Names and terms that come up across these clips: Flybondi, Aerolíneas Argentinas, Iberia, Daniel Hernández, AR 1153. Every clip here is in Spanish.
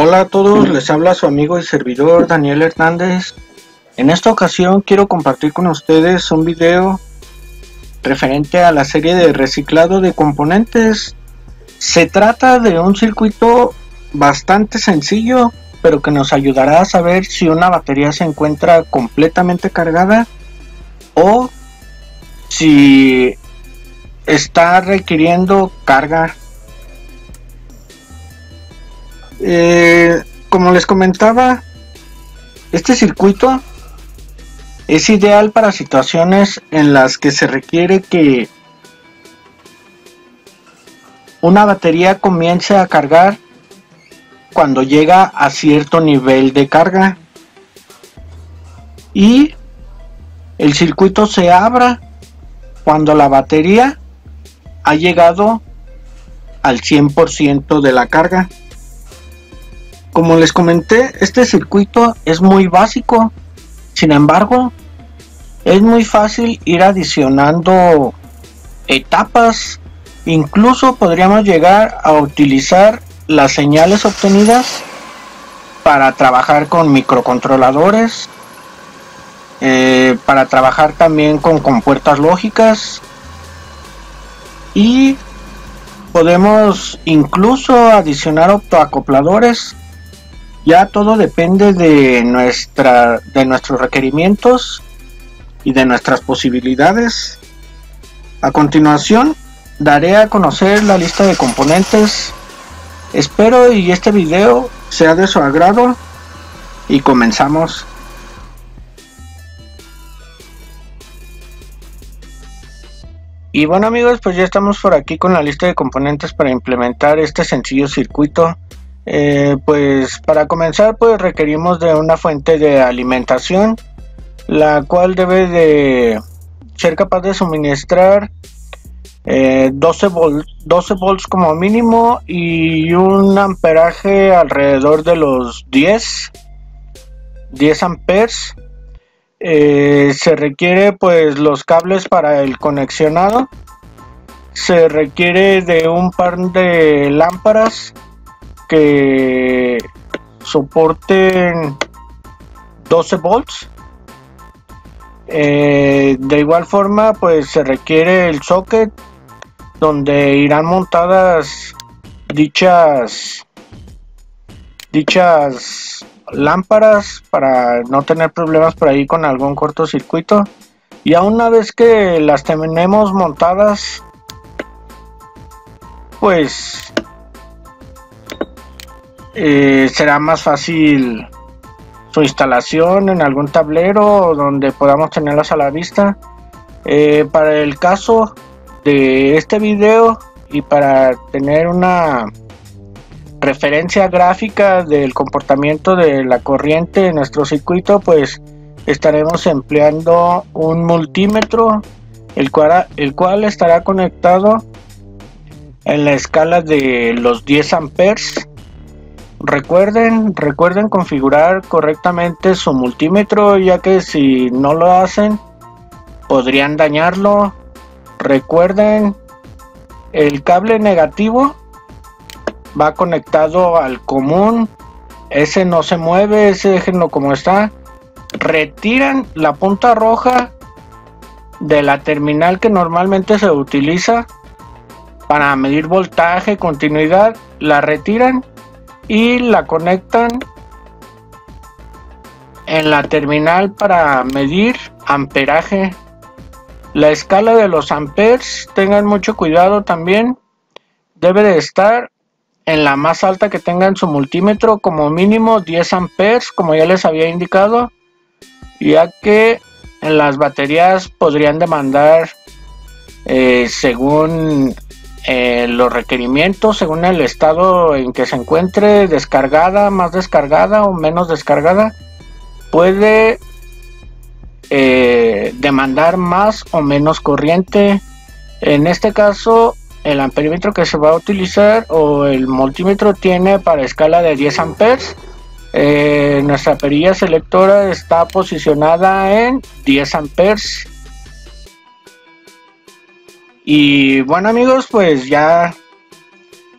Hola a todos, les habla su amigo y servidor Daniel Hernández. En esta ocasión quiero compartir con ustedes un video referente a la serie de reciclado de componentes. Se trata de un circuito bastante sencillo, pero que nos ayudará a saber si una batería se encuentra completamente cargada o si está requiriendo carga. Como les comentaba, este circuito es ideal para situaciones en las que se requiere que una batería comience a cargar cuando llega a cierto nivel de carga y el circuito se abra cuando la batería ha llegado al 100% de la carga. Como les comenté, este circuito es muy básico, sin embargo, es muy fácil ir adicionando etapas. Incluso podríamos llegar a utilizar las señales obtenidas para trabajar con microcontroladores, para trabajar también con compuertas lógicas y podemos incluso adicionar optoacopladores. Ya todo depende de nuestros requerimientos y de nuestras posibilidades. A continuación daré a conocer la lista de componentes. Espero y este video sea de su agrado y comenzamos. Y bueno amigos, pues ya estamos por aquí con la lista de componentes para implementar este sencillo circuito. Pues para comenzar pues requerimos de una fuente de alimentación, la cual debe de ser capaz de suministrar 12 volts como mínimo y un amperaje alrededor de los 10 amperes. Se requiere pues los cables para el conexionado, se requiere de un par de lámparas que soporten 12 volts. De igual forma pues se requiere el socket donde irán montadas dichas lámparas para no tener problemas por ahí con algún cortocircuito. Y a una vez que las tenemos montadas pues será más fácil su instalación en algún tablero donde podamos tenerlas a la vista. Para el caso de este video y para tener una referencia gráfica del comportamiento de la corriente en nuestro circuito, pues estaremos empleando un multímetro el cual estará conectado en la escala de los 10 amperes. Recuerden configurar correctamente su multímetro, ya que si no lo hacen podrían dañarlo. Recuerden, el cable negativo va conectado al común, ese no se mueve, ese déjenlo como está. Retiran la punta roja de la terminal que normalmente se utiliza para medir voltaje, continuidad, la retiran y la conectan en la terminal para medir amperaje. La escala de los amperes, tengan mucho cuidado también, debe de estar en la más alta que tengan su multímetro, como mínimo 10 amperes, como ya les había indicado, ya que en las baterías podrían demandar según los requerimientos, según el estado en que se encuentre, descargada, más descargada o menos descargada, puede demandar más o menos corriente. En este caso el amperímetro que se va a utilizar o el multímetro tiene para escala de 10 amperes. Nuestra perilla selectora está posicionada en 10 amperes. Y bueno amigos, pues ya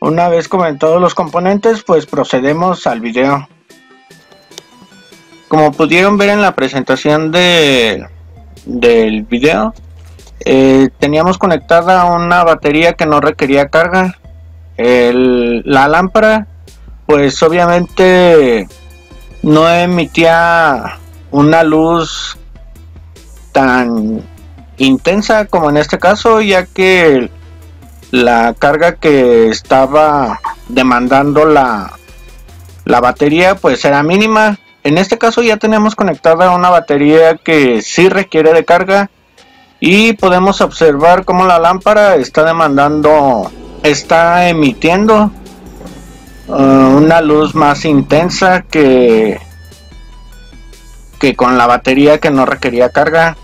Una vez comentados los componentes, pues procedemos al video. Como pudieron ver en la presentación del video, teníamos conectada una batería que no requería carga. La lámpara pues obviamente no emitía una luz tan intensa como en este caso, ya que la carga que estaba demandando la batería pues era mínima. En este caso ya tenemos conectada una batería que sí requiere de carga y podemos observar cómo la lámpara está emitiendo una luz más intensa que con la batería que no requería carga.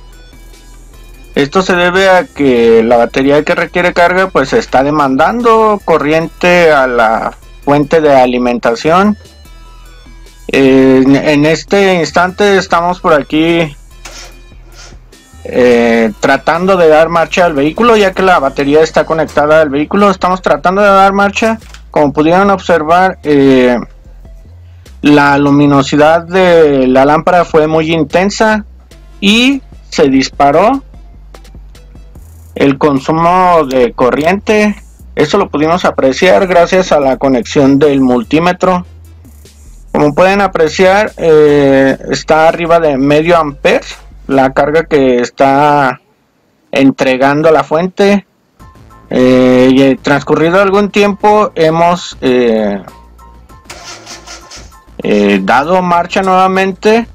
Esto se debe a que la batería que requiere carga pues está demandando corriente a la fuente de alimentación. En este instante estamos por aquí tratando de dar marcha al vehículo, ya que la batería está conectada al vehículo. Estamos tratando de dar marcha. Como pudieron observar, la luminosidad de la lámpara fue muy intensa y se disparó el consumo de corriente. Eso lo pudimos apreciar gracias a la conexión del multímetro. Como pueden apreciar, está arriba de medio amper la carga que está entregando la fuente. Y transcurrido algún tiempo hemos dado marcha nuevamente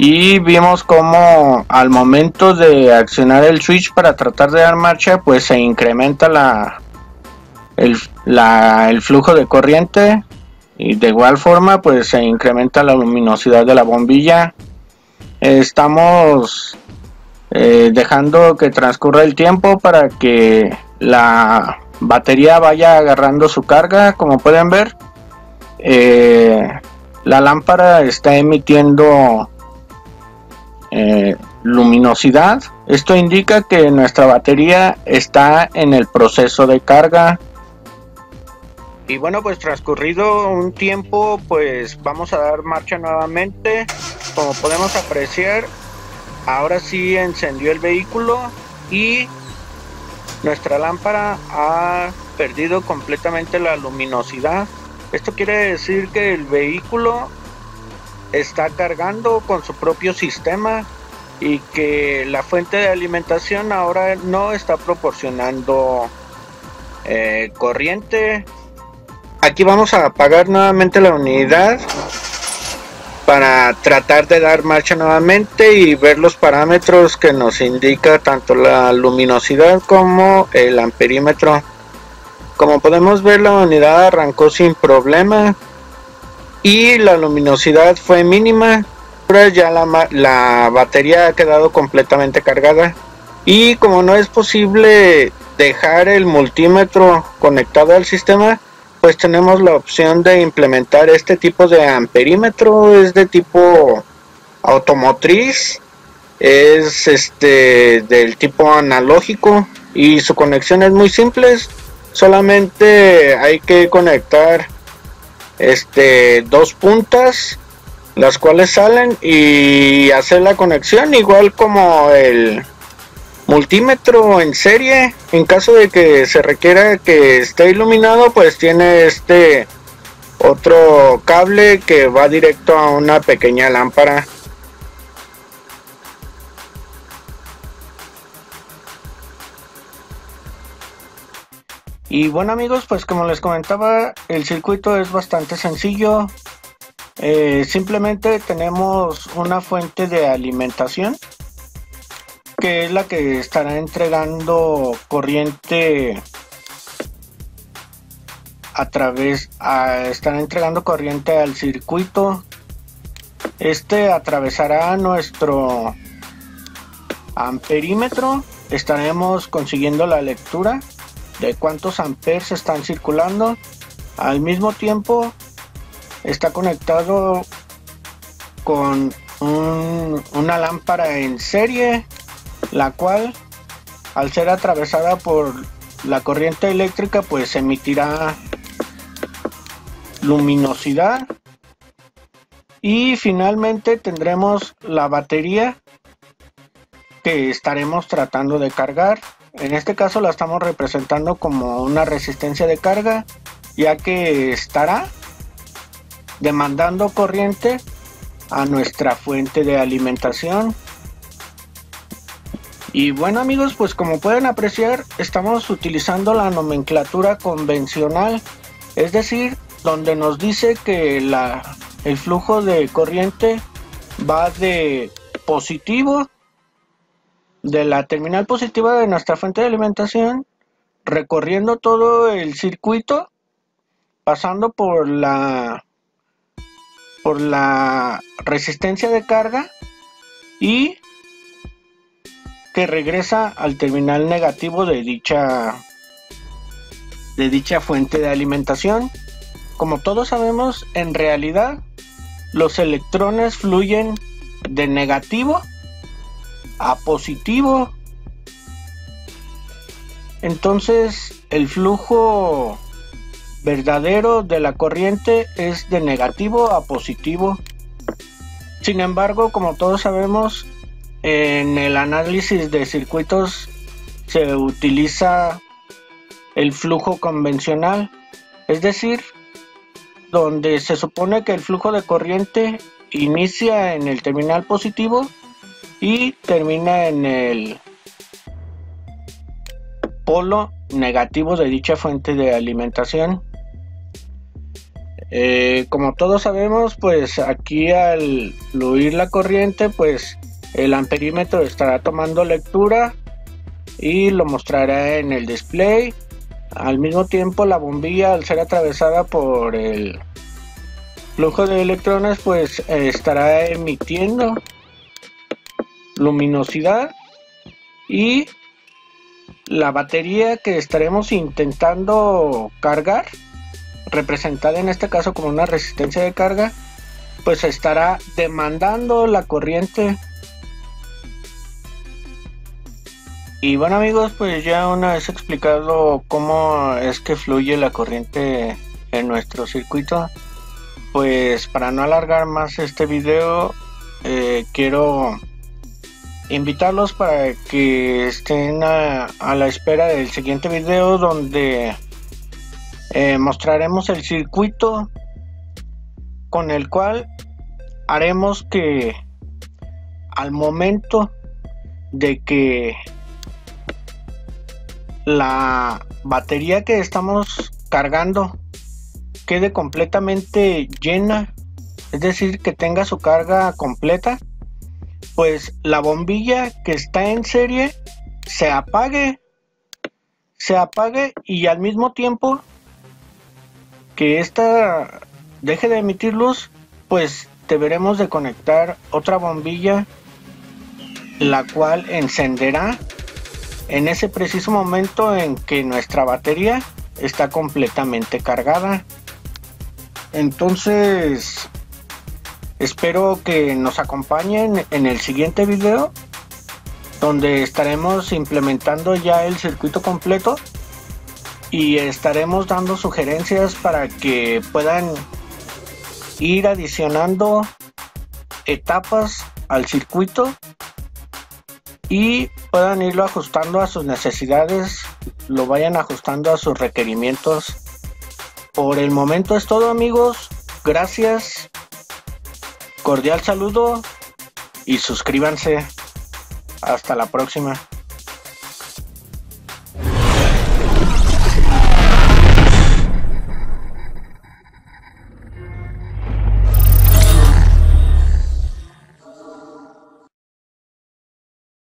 y vimos como al momento de accionar el switch para tratar de dar marcha, pues se incrementa el flujo de corriente, y de igual forma pues se incrementa la luminosidad de la bombilla. Estamos dejando que transcurra el tiempo para que la batería vaya agarrando su carga. Como pueden ver, la lámpara está emitiendo luminosidad. Esto indica que nuestra batería está en el proceso de carga. Y bueno, pues transcurrido un tiempo, pues vamos a dar marcha nuevamente. Como podemos apreciar, ahora sí encendió el vehículo y nuestra lámpara ha perdido completamente la luminosidad. Esto quiere decir que el vehículo está cargando con su propio sistema y que la fuente de alimentación ahora no está proporcionando corriente. Aquí vamos a apagar nuevamente la unidad para tratar de dar marcha nuevamente y ver los parámetros que nos indica tanto la luminosidad como el amperímetro. Como podemos ver, la unidad arrancó sin problema y la luminosidad fue mínima, pero ya la batería ha quedado completamente cargada. Y como no es posible dejar el multímetro conectado al sistema, pues tenemos la opción de implementar este tipo de amperímetro. Es de tipo automotriz, es del tipo analógico y su conexión es muy simple. Solamente hay que conectar dos puntas, las cuales salen, y hacer la conexión igual como el multímetro en serie. En caso de que se requiera que esté iluminado, pues tiene otro cable que va directo a una pequeña lámpara. Y bueno amigos, pues como les comentaba, el circuito es bastante sencillo. Simplemente tenemos una fuente de alimentación que es la que estará entregando corriente al circuito. Este atravesará nuestro amperímetro. Estaremos consiguiendo la lectura de cuántos amperes están circulando. Al mismo tiempo está conectado con una lámpara en serie, la cual, al ser atravesada por la corriente eléctrica, pues emitirá luminosidad. Y finalmente tendremos la batería que estaremos tratando de cargar. En este caso la estamos representando como una resistencia de carga, ya que estará demandando corriente a nuestra fuente de alimentación. Y bueno amigos, pues como pueden apreciar, estamos utilizando la nomenclatura convencional, es decir, donde nos dice que el flujo de corriente va de positivo, de la terminal positiva de nuestra fuente de alimentación, recorriendo todo el circuito, pasando por la resistencia de carga, y que regresa al terminal negativo de dicha fuente de alimentación. Como todos sabemos, en realidad los electrones fluyen de negativo a positivo. Entonces el flujo verdadero de la corriente es de negativo a positivo. Sin embargo, como todos sabemos, en el análisis de circuitos se utiliza el flujo convencional, es decir, donde se supone que el flujo de corriente inicia en el terminal positivo y termina en el polo negativo de dicha fuente de alimentación. Como todos sabemos, pues aquí al fluir la corriente, pues el amperímetro estará tomando lectura y lo mostrará en el display. Al mismo tiempo, la bombilla, al ser atravesada por el flujo de electrones, pues estará emitiendo luminosidad, y la batería que estaremos intentando cargar, representada en este caso como una resistencia de carga, pues estará demandando la corriente. Y bueno amigos, pues ya una vez explicado cómo es que fluye la corriente en nuestro circuito, pues para no alargar más este video, quiero invitarlos para que estén a la espera del siguiente video, donde mostraremos el circuito con el cual haremos que al momento de que la batería que estamos cargando quede completamente llena, es decir, que tenga su carga completa, pues la bombilla que está en serie se apague, y al mismo tiempo que esta deje de emitir luz, pues deberemos de conectar otra bombilla, la cual encenderá en ese preciso momento en que nuestra batería está completamente cargada. Entonces, espero que nos acompañen en el siguiente video, donde estaremos implementando ya el circuito completo y estaremos dando sugerencias para que puedan ir adicionando etapas al circuito y puedan irlo ajustando a sus necesidades, lo vayan ajustando a sus requerimientos. Por el momento es todo amigos, gracias, cordial saludo y suscríbanse. Hasta la próxima.